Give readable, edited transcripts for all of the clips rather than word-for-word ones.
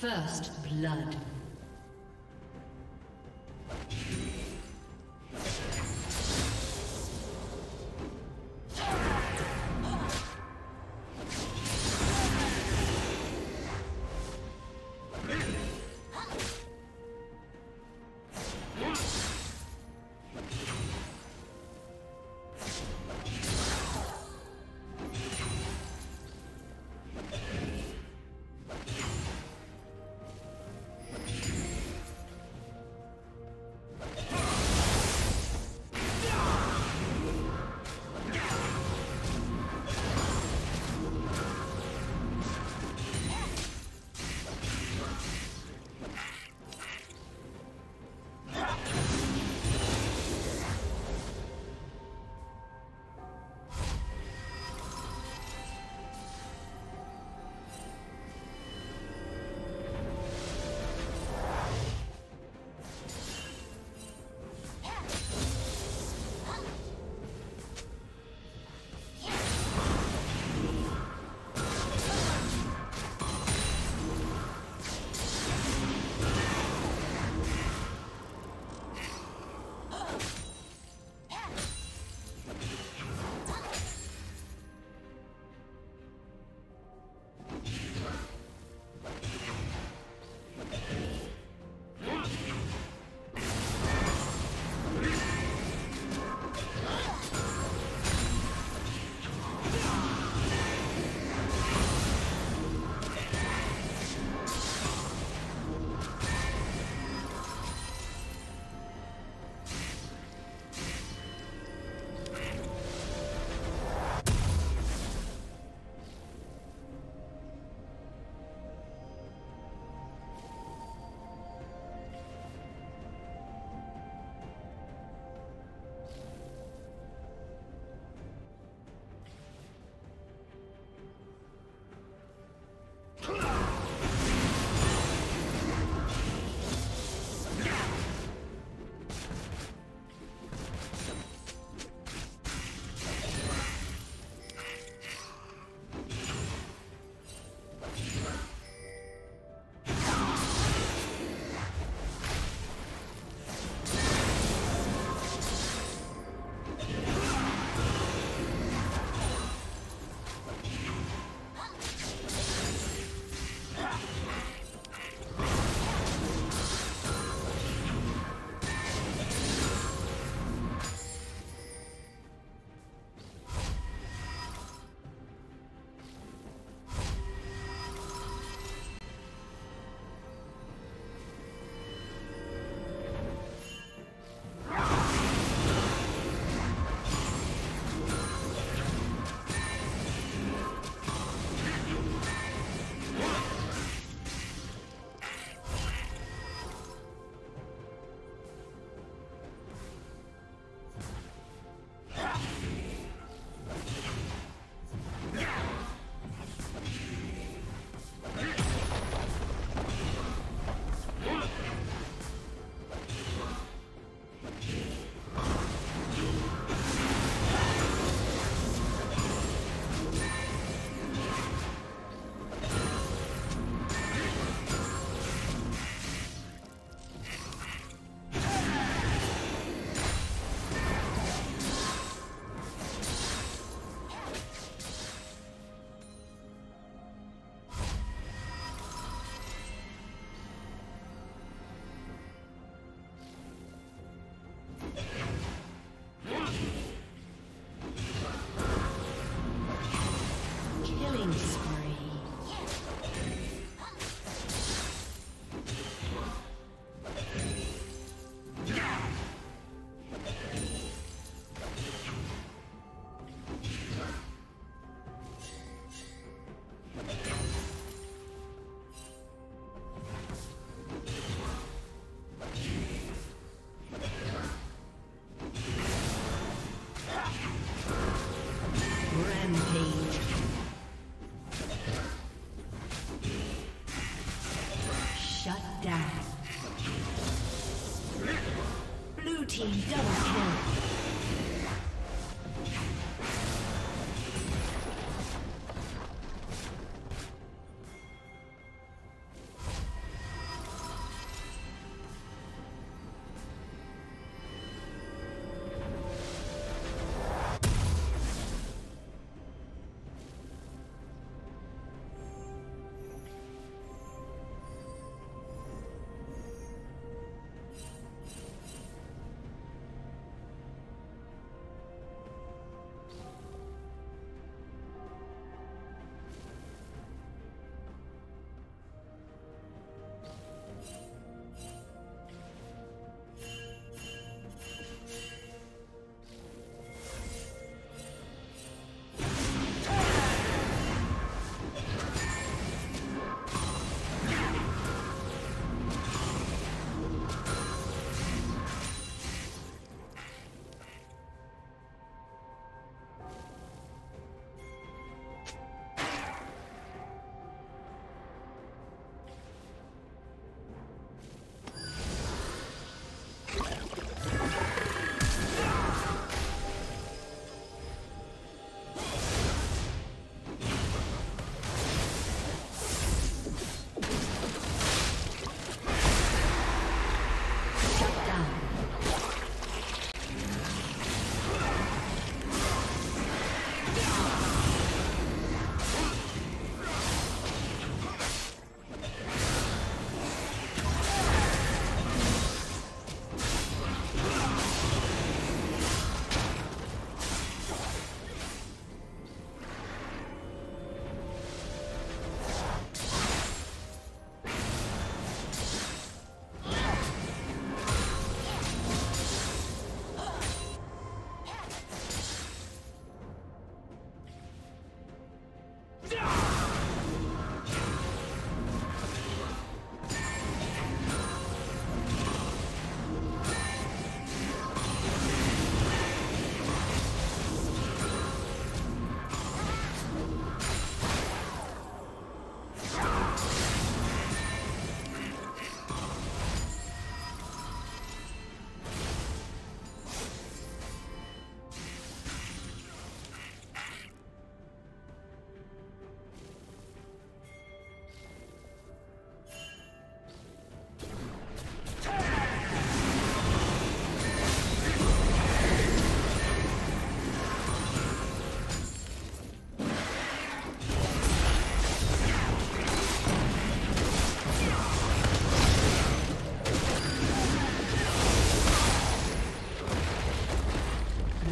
First blood.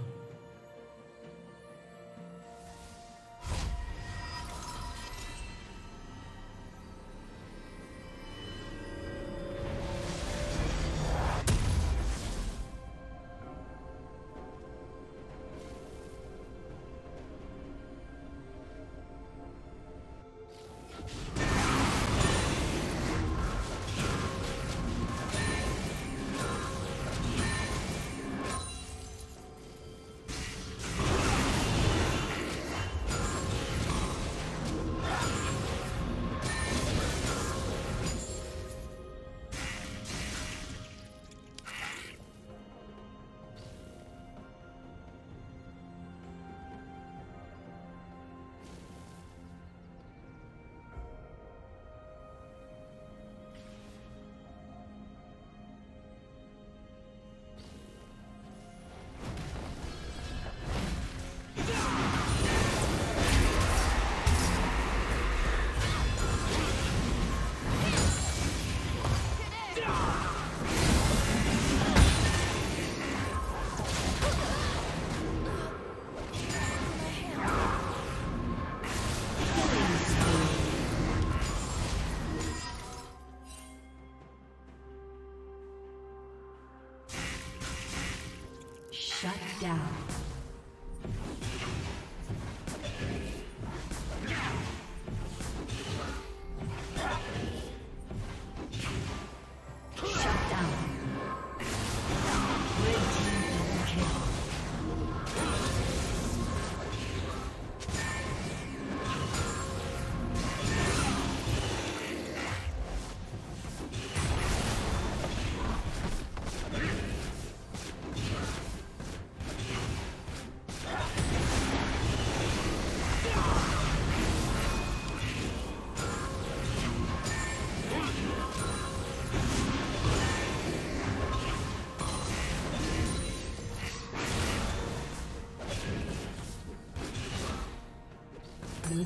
Shut down. Blue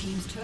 Team's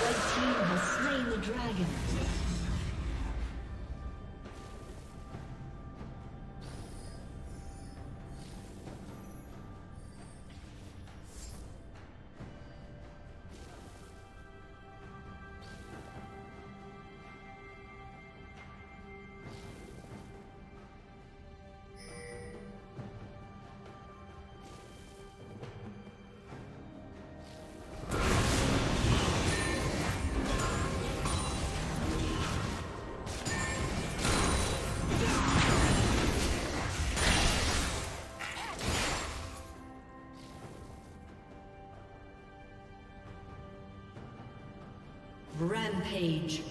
Red team has slain the dragon. Rampage.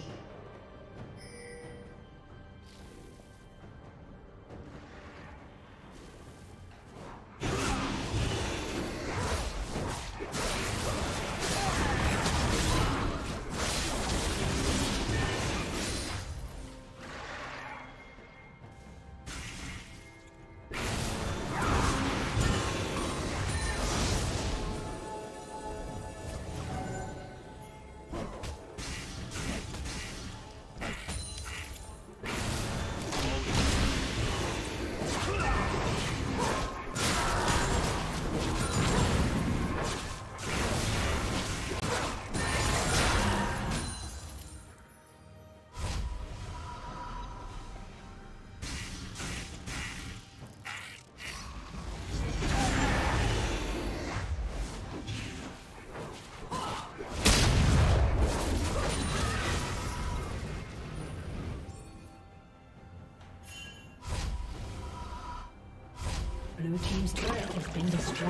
Blue team's turret has been destroyed.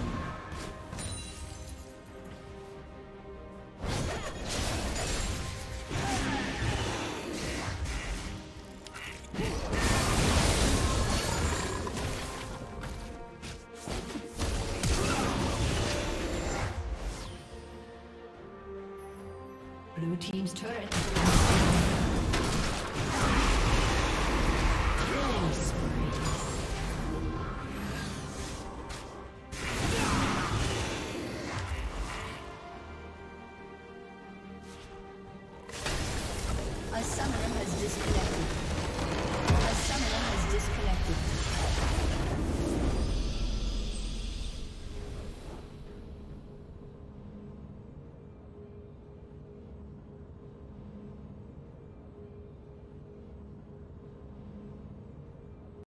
Blue team's turret.